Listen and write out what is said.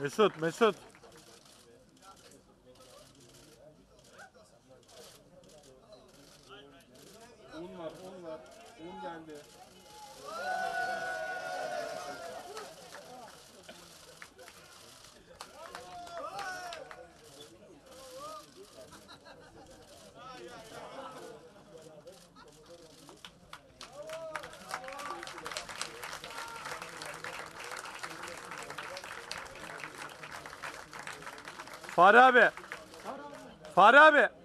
Mesut. Un var. Un geldi. Fare abi.